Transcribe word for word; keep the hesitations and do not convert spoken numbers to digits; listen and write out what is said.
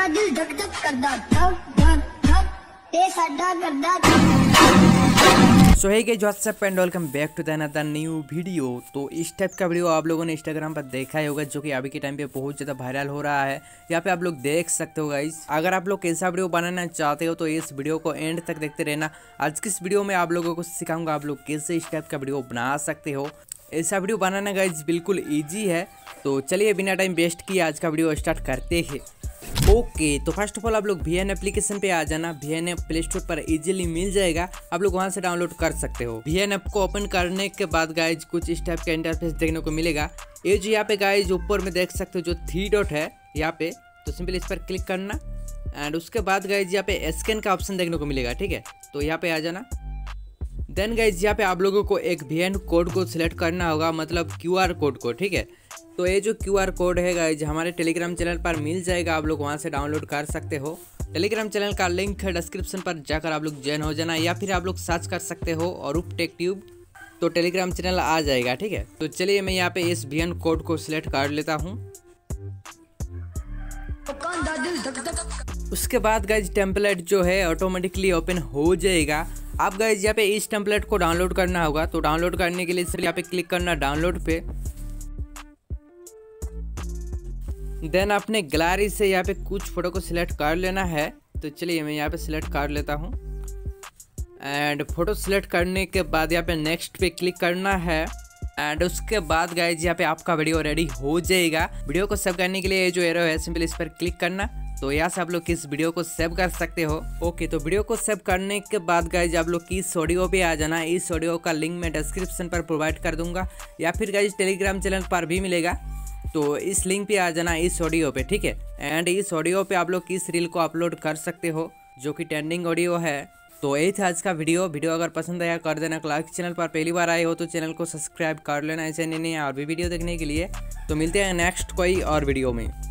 साडा दिल धक धक करदा धक धक धक ते साडा करदा। So hey guys, what's up and welcome back to the another new video. तो इस टाइप का वीडियो आप लोगों ने इंस्टाग्राम पर देखा ही होगा, जो कि अभी के टाइम पे बहुत ज़्यादा वायरल हो रहा है। यहाँ पे आप लोग देख सकते हो गाइस। अगर आप लोग ऐसा वीडियो बनाना चाहते हो तो इस वीडियो को एंड तक देखते रहना। आज की इस वीडियो में आप लोगों को सिखाऊंगा आप लोग कैसे इस टाइप का वीडियो बना सकते हो। ऐसा वीडियो बनाना गाइस बिल्कुल ईजी है। तो चलिए बिना टाइम वेस्ट किए आज का वीडियो स्टार्ट करते हैं। ओके okay, तो फर्स्ट ऑफ ऑल आप लोग वी एन एप्लीकेशन पे आ जाना। V N app play store पर इजीली मिल जाएगा, आप लोग वहां से डाउनलोड कर सकते हो। वी एन ऐप को ओपन करने के बाद गाइज कुछ इस टाइप का इंटरफेस देखने को मिलेगा। ये जो यहाँ पे गाइज ऊपर में देख सकते हो जो थ्री डॉट है यहाँ पे, तो सिंपल इस पर क्लिक करना एंड उसके बाद गाइज यहाँ पे स्कैन का ऑप्शन देखने को मिलेगा, ठीक है। तो यहाँ पे आ जाना। देन गाइज यहाँ पे आप लोगों को एक वी एन कोड को सिलेक्ट करना होगा, मतलब क्यू आर कोड को, ठीक है। तो ये जो क्यू आर कोड है गाइज हमारे टेलीग्राम चैनल पर मिल जाएगा, आप लोग वहां से डाउनलोड कर सकते हो। टेलीग्राम चैनल का लिंक है डिस्क्रिप्शन पर, जाकर आप लोग ज्वाइन हो जाना, या फिर आप लोग सर्च कर सकते हो और टेक ट्यूब, तो टेलीग्राम चैनल आ जाएगा, ठीक है। तो चलिए मैं यहाँ पे इस वी एन कोड को सिलेक्ट कर लेता हूँ। उसके बाद गाइज टेम्पलेट जो है ऑटोमेटिकली ओपन हो जाएगा। आप गाइज यहाँ पे इस टेम्पलेट को डाउनलोड करना होगा। तो डाउनलोड करने के लिए यहाँ पे क्लिक करना डाउनलोड पे। देन आपने गैलरी से यहाँ पे कुछ फोटो को सिलेक्ट कर लेना है। तो चलिए मैं यहाँ पे सिलेक्ट कर लेता हूँ एंड फोटो सिलेक्ट करने के बाद यहाँ पे नेक्स्ट पे क्लिक करना है एंड उसके बाद गाइज यहाँ पे आपका वीडियो रेडी हो जाएगा। वीडियो को सेव करने के लिए ये जो एरो है सिंपल इस पर क्लिक करना। तो यहाँ से आप लोग किस वीडियो को सेव कर सकते हो। ओके, तो वीडियो को सेव करने के बाद गाइज आप लोग किस ऑडियो पे आ जाना। इस ऑडियो का लिंक मैं डिस्क्रिप्शन पर प्रोवाइड कर दूंगा, या फिर गाइज टेलीग्राम चैनल पर भी मिलेगा। तो इस लिंक पे आ जाना इस ऑडियो पे, ठीक है। एंड इस ऑडियो पे आप लोग किस रील को अपलोड कर सकते हो, जो कि ट्रेंडिंग ऑडियो है। तो यही था आज का वीडियो। वीडियो अगर पसंद आया कर देना लाइक। चैनल पर पहली बार आए हो तो चैनल को सब्सक्राइब कर लेना ऐसे नहीं नहीं और भी वीडियो देखने के लिए। तो मिलते हैं नेक्स्ट कोई और वीडियो में।